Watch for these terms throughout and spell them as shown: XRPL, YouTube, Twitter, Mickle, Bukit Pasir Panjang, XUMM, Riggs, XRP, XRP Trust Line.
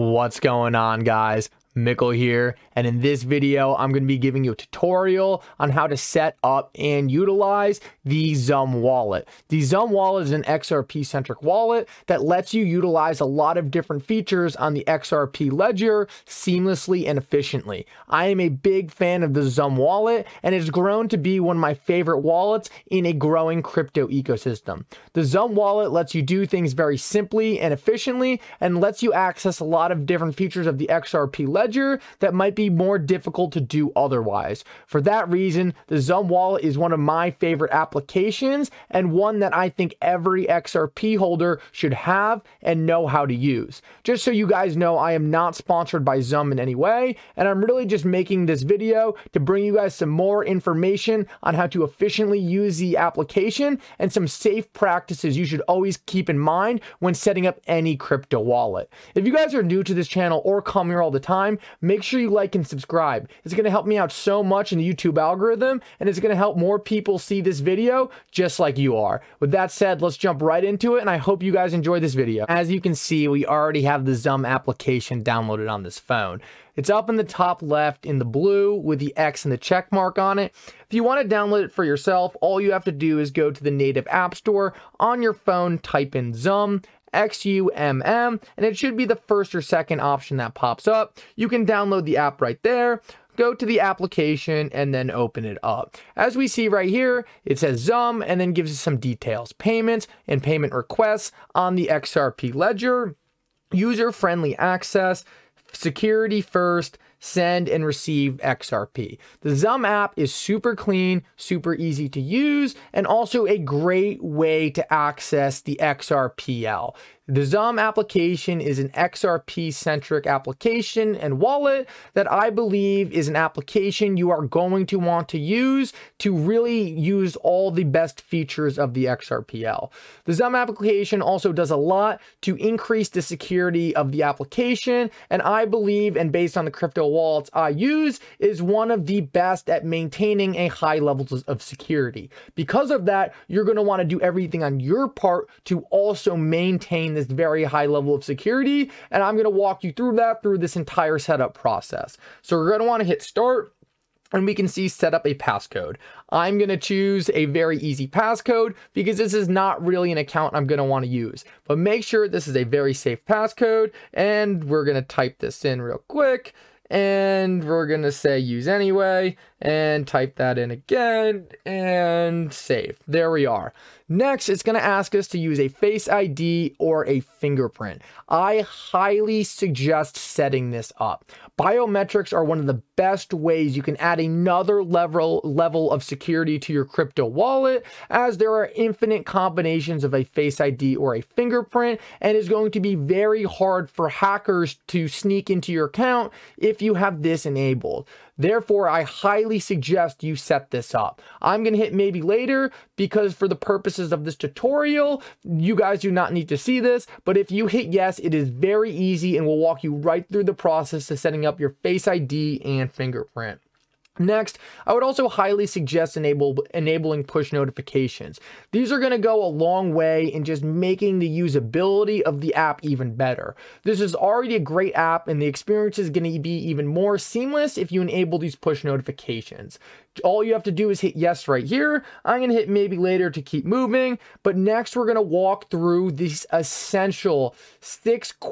What's going on, guys? Mickle here, and in this video I'm going to be giving you a tutorial on how to set up and utilize the XUMM wallet. The XUMM wallet is an XRP centric wallet that lets you utilize a lot of different features on the XRP ledger seamlessly and efficiently. I am a big fan of the XUMM wallet, and it's grown to be one of my favorite wallets in a growing crypto ecosystem. The XUMM wallet lets you do things very simply and efficiently, and lets you access a lot of different features of the XRP ledger that might be more difficult to do otherwise. For that reason, the XUMM wallet is one of my favorite applications and one that I think every XRP holder should have and know how to use. Just so you guys know, I am not sponsored by XUMM in any way, and I'm really just making this video to bring you guys some more information on how to efficiently use the application and some safe practices you should always keep in mind when setting up any crypto wallet. If you guys are new to this channel or come here all the time, make sure you like and subscribe. It's going to help me out so much in the YouTube algorithm, and it's going to help more people see this video just like you are. With that said, let's jump right into it, and I hope you guys enjoy this video. As you can see, we already have the XUMM application downloaded on this phone. It's up in the top left in the blue with the X and the check mark on it. If you want to download it for yourself, all you have to do is go to the native app store on your phone, type in XUMM, XUMM, and it should be the first or second option that pops up. You can download the app right there, go to the application, and then open it up. As we see right here, it says XUMM, and then gives us some details: payments and payment requests on the XRP ledger, user-friendly access, security first, send and receive XRP. The XUMM app is super clean, super easy to use, and also a great way to access the XRPL. The XUMM application is an XRP-centric application and wallet that I believe is an application you are going to want to use to really use all the best features of the XRPL. The XUMM application also does a lot to increase the security of the application, and I believe, and based on the crypto wallets I use, is one of the best at maintaining a high level of security. Because of that, you're going to want to do everything on your part to also maintain this very high level of security, and I'm going to walk you through that through this entire setup process. So we're going to want to hit start, and we can see set up a passcode. I'm going to choose a very easy passcode because this is not really an account I'm going to want to use, but make sure this is a very safe passcode, and we're going to type this in real quick, and we're going to say use anyway, and type that in again, and save. There we are. Next, it's going to ask us to use a Face ID or a fingerprint. I highly suggest setting this up. Biometrics are one of the best ways you can add another level of security to your crypto wallet, as there are infinite combinations of a Face ID or a fingerprint, and it's going to be very hard for hackers to sneak into your account if you have this enabled. Therefore, I highly suggest you set this up. I'm going to hit maybe later because for the purposes of this tutorial, you guys do not need to see this, but if you hit yes, it is very easy and will walk you right through the process to setting up your Face ID and fingerprint. Next, I would also highly suggest enabling push notifications. These are going to go a long way in just making the usability of the app even better. This is already a great app, and the experience is going to be even more seamless if you enable these push notifications. All you have to do is hit yes right here. I'm going to hit maybe later to keep moving, but next we're going to walk through these essential six-step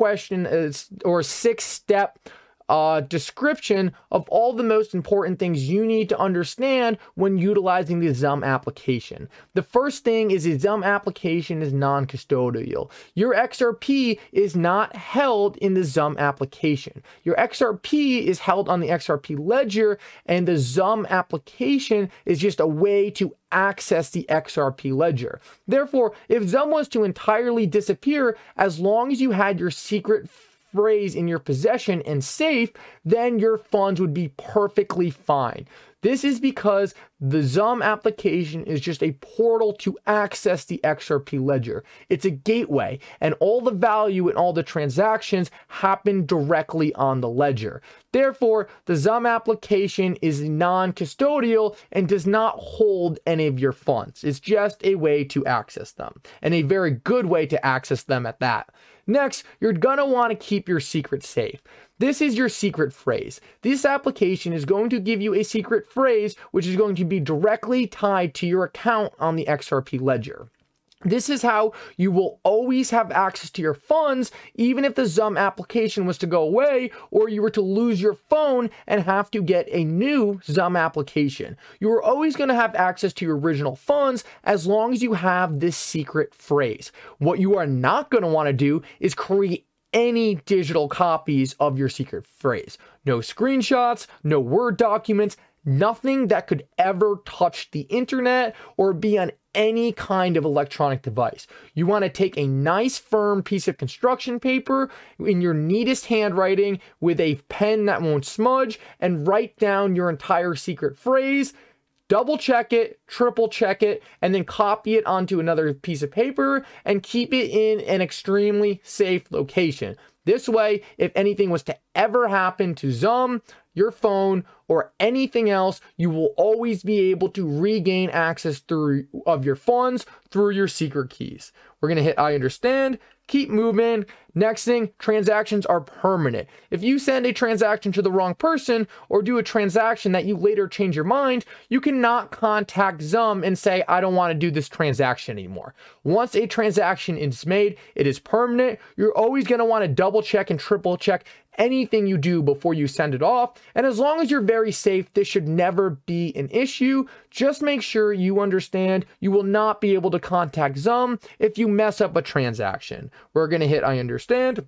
description of all the most important things you need to understand when utilizing the XUMM application. The first thing is the XUMM application is non-custodial. Your XRP is not held in the XUMM application. Your XRP is held on the XRP ledger, and the XUMM application is just a way to access the XRP ledger. Therefore, if XUMM was to entirely disappear, as long as you had your secret phrase in your possession and safe, then your funds would be perfectly fine. This is because the XUMM application is just a portal to access the XRP ledger. It's a gateway, and all the value and all the transactions happen directly on the ledger. Therefore, the XUMM application is non-custodial and does not hold any of your funds. It's just a way to access them, and a very good way to access them at that. Next, you're gonna wanna keep your secret safe. This is your secret phrase. This application is going to give you a secret phrase, which is going to be directly tied to your account on the XRP ledger. This is how you will always have access to your funds, even if the XUMM application was to go away or you were to lose your phone and have to get a new XUMM application. You are always going to have access to your original funds as long as you have this secret phrase. What you are not going to want to do is create any digital copies of your secret phrase. No screenshots, no Word documents, nothing that could ever touch the internet or be on any kind of electronic device. You want to take a nice firm piece of construction paper in your neatest handwriting with a pen that won't smudge and write down your entire secret phrase, double check it, triple check it, and then copy it onto another piece of paper and keep it in an extremely safe location. This way, if anything was to ever happen to XUMM, your phone, or anything else, you will always be able to regain access of your funds through your secret keys. We're gonna hit I understand, keep moving. Next thing, transactions are permanent. If you send a transaction to the wrong person or do a transaction that you later change your mind, you cannot contact XUMM and say, I don't wanna do this transaction anymore. Once a transaction is made, it is permanent. You're always gonna wanna double check and triple check anything you do before you send it off. And as long as you're very safe, this should never be an issue. Just make sure you understand you will not be able to contact XUMM if you mess up a transaction. We're gonna hit I understand,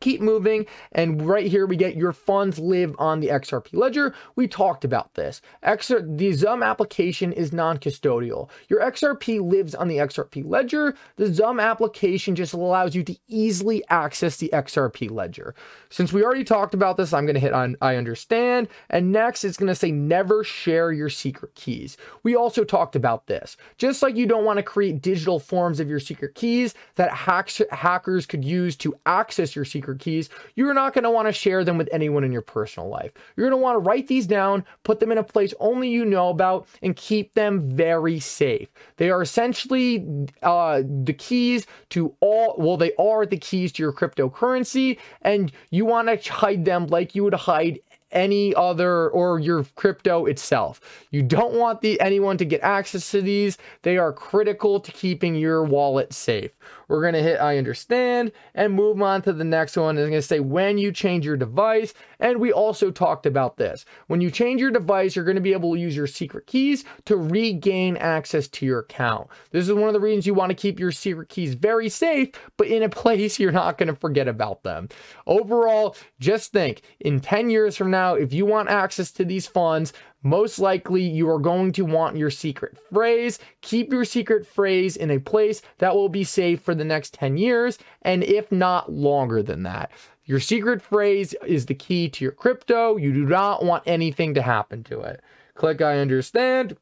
keep moving, and right here we get your funds live on the XRP ledger. We talked about this. The XUMM application is non-custodial. Your XRP lives on the XRP ledger. The XUMM application just allows you to easily access the XRP ledger. Since we already talked about this, I'm going to hit on I understand, and next it's going to say never share your secret keys. We also talked about this. Just like you don't want to create digital forms of your secret keys that hackers could use to access your secret keys, you're not going to want to share them with anyone in your personal life. You're going to want to write these down, put them in a place only you know about, and keep them very safe. They are essentially they are the keys to your cryptocurrency, and you want to hide them like you would hide any other or your crypto itself. You don't want anyone to get access to these. They are critical to keeping your wallet safe. We're gonna hit I understand and move on to the next one. It's gonna say when you change your device, and we also talked about this. When you change your device, you're gonna be able to use your secret keys to regain access to your account. This is one of the reasons you wanna keep your secret keys very safe, but in a place you're not gonna forget about them. Overall, just think, in 10 years from now, if you want access to these funds, most likely you are going to want your secret phrase. Keep your secret phrase in a place that will be safe for the next 10 years, and if not longer than that. Your secret phrase is the key to your crypto. You do not want anything to happen to it. Click I understand.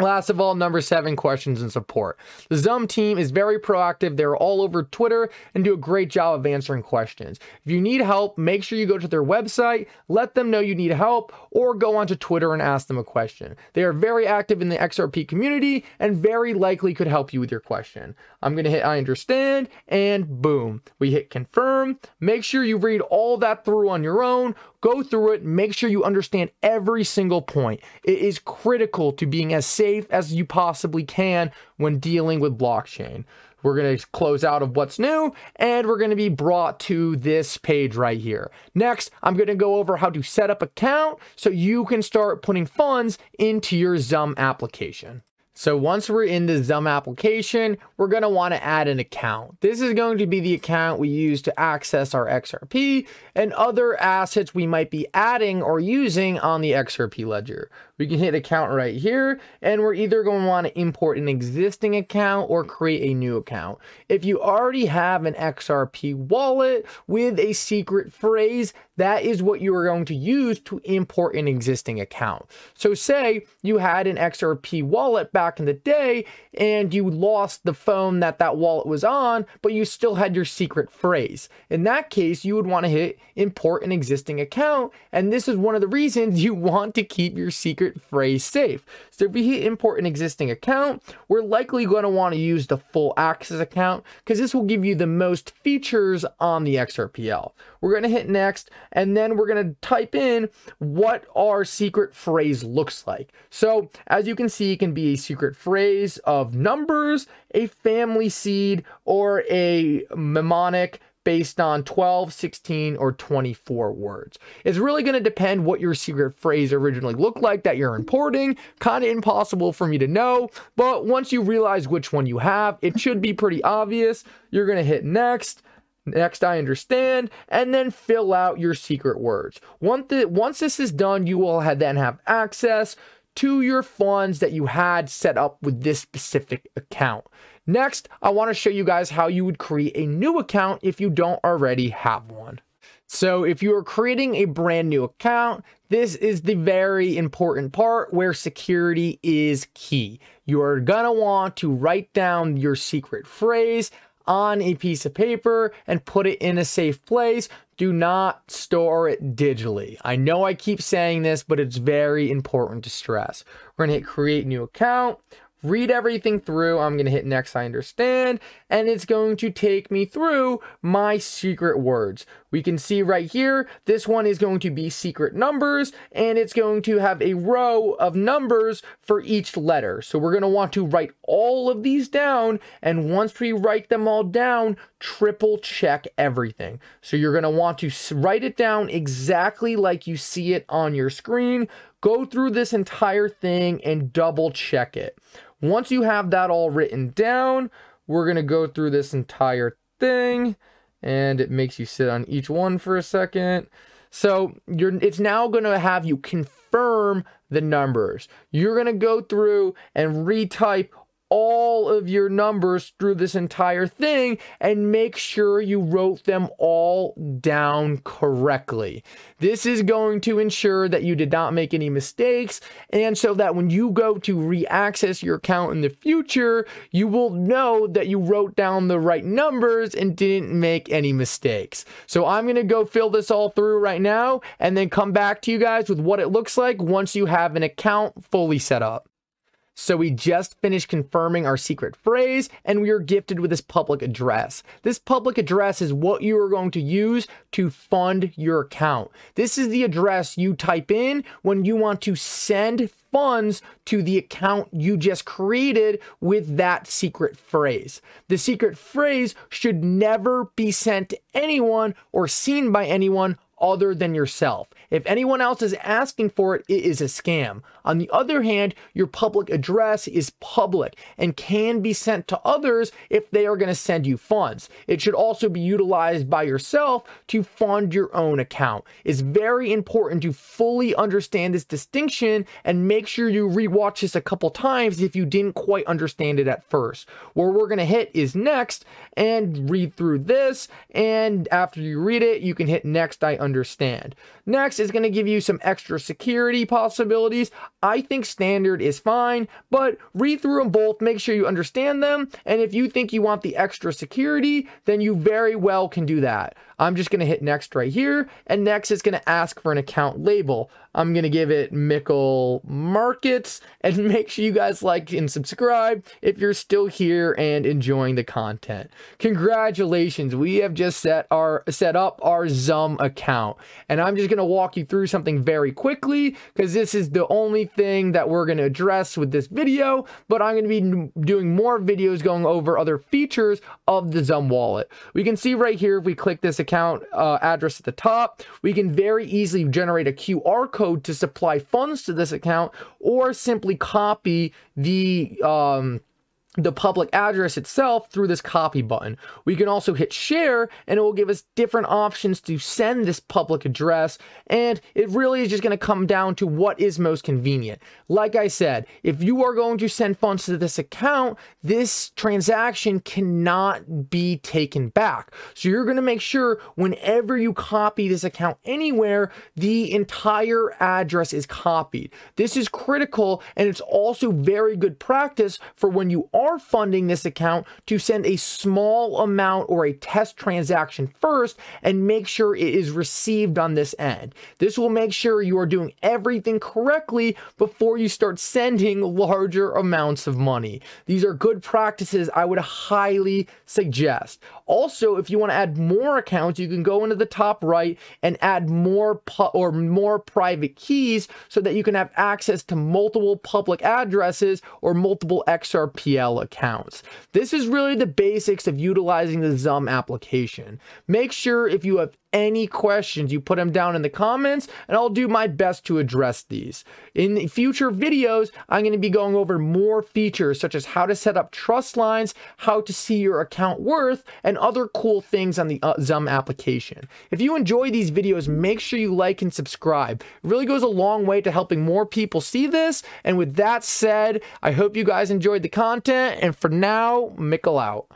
Last of all, number 7, questions and support. The XUMM team is very proactive. They're all over Twitter and do a great job of answering questions. If you need help, make sure you go to their website, let them know you need help, or go onto Twitter and ask them a question. They are very active in the XRP community and very likely could help you with your question. I'm gonna hit I understand, and boom, we hit confirm. Make sure you read all that through on your own. Go through it, make sure you understand every single point. It is critical to being as safe as you possibly can when dealing with blockchain. We're going to close out of what's new, and we're going to be brought to this page right here. Next, I'm going to go over how to set up an account so you can start putting funds into your XUMM application. So once we're in the XUMM application, we're going to want to add an account. This is going to be the account we use to access our XRP and other assets we might be adding or using on the XRP ledger. We can hit account right here, and we're either going to want to import an existing account or create a new account. If you already have an XRP wallet with a secret phrase, that is what you are going to use to import an existing account. So say you had an XRP wallet back in the day and you lost the phone that wallet was on, but you still had your secret phrase. In that case, you would want to hit import an existing account, and this is one of the reasons you want to keep your secret phrase safe. So if we hit import an existing account, we're likely going to want to use the full access account because this will give you the most features on the XRPL. We're going to hit next, and then we're going to type in what our secret phrase looks like. So as you can see, it can be a secret phrase of numbers, a family seed, or a mnemonic based on 12, 16, or 24 words. It's really going to depend what your secret phrase originally looked like that you're importing. Kind of impossible for me to know, but once you realize which one you have, it should be pretty obvious. You're going to hit next. Next, I understand, and then fill out your secret words. Once this is done, you will then have access to your funds that you had set up with this specific account. Next, I want to show you guys how you would create a new account if you don't already have one. So if you are creating a brand new account, this is the very important part where security is key. You are going to want to write down your secret phrase on a piece of paper and put it in a safe place. Do not store it digitally. I know I keep saying this, but it's very important to stress. We're gonna hit create new account, read everything through. I'm gonna hit next, I understand, and it's going to take me through my secret words. We can see right here, this one is going to be secret numbers, and it's going to have a row of numbers for each letter. So we're going to want to write all of these down, and once we write them all down, triple check everything. So you're going to want to write it down exactly like you see it on your screen. Go through this entire thing and double check it. Once you have that all written down, we're going to go through this entire thing. And it makes you sit on each one for a second. So it's now going to have you confirm the numbers. You're going to go through and retype all of your numbers through this entire thing and make sure you wrote them all down correctly. This is going to ensure that you did not make any mistakes, and so that when you go to re-access your account in the future, you will know that you wrote down the right numbers and didn't make any mistakes. So I'm gonna go fill this all through right now and then come back to you guys with what it looks like once you have an account fully set up. So we just finished confirming our secret phrase, and we are gifted with this public address. This public address is what you are going to use to fund your account. This is the address you type in when you want to send funds to the account you just created with that secret phrase. The secret phrase should never be sent to anyone or seen by anyone other than yourself. If anyone else is asking for it, it is a scam. On the other hand, your public address is public and can be sent to others if they are going to send you funds. It should also be utilized by yourself to fund your own account. It's very important to fully understand this distinction and make sure you rewatch this a couple times if you didn't quite understand it at first. Where we're going to hit is next and read through this, and after you read it, you can hit next, I understand. Next is going to give you some extra security possibilities. I think standard is fine, but read through them both, make sure you understand them, and if you think you want the extra security, then you very well can do that. I'm just going to hit next right here, and next is going to ask for an account label. I'm going to give it Mickle Markets, and make sure you guys like and subscribe if you're still here and enjoying the content. Congratulations, we have just set up our XUMM account, and I'm just going to walk you through something very quickly because this is the only thing that we're going to address with this video, but I'm going to be doing more videos going over other features of the XUMM wallet. We can see right here, if we click this account account address at the top. We can very easily generate a QR code to supply funds to this account, or simply copy the public address itself through this copy button. We can also hit share and it will give us different options to send this public address, and it really is just going to come down to what is most convenient. Like I said, if you are going to send funds to this account, this transaction cannot be taken back. So you're going to make sure whenever you copy this account anywhere, the entire address is copied. This is critical, and it's also very good practice for when you are funding this account to send a small amount or a test transaction first and make sure it is received on this end. This will make sure you are doing everything correctly before you start sending larger amounts of money. These are good practices I would highly suggest. Also, if you want to add more accounts, you can go into the top right and add more private keys so that you can have access to multiple public addresses or multiple XRPL accounts. This is really the basics of utilizing the XUMM application. Make sure if you have any questions, you put them down in the comments and I'll do my best to address these. In the future videos, I'm going to be going over more features such as how to set up trust lines, how to see your account worth, and other cool things on the XUMM application. If you enjoy these videos, make sure you like and subscribe. It really goes a long way to helping more people see this. And with that said, I hope you guys enjoyed the content, and for now, Mickle out.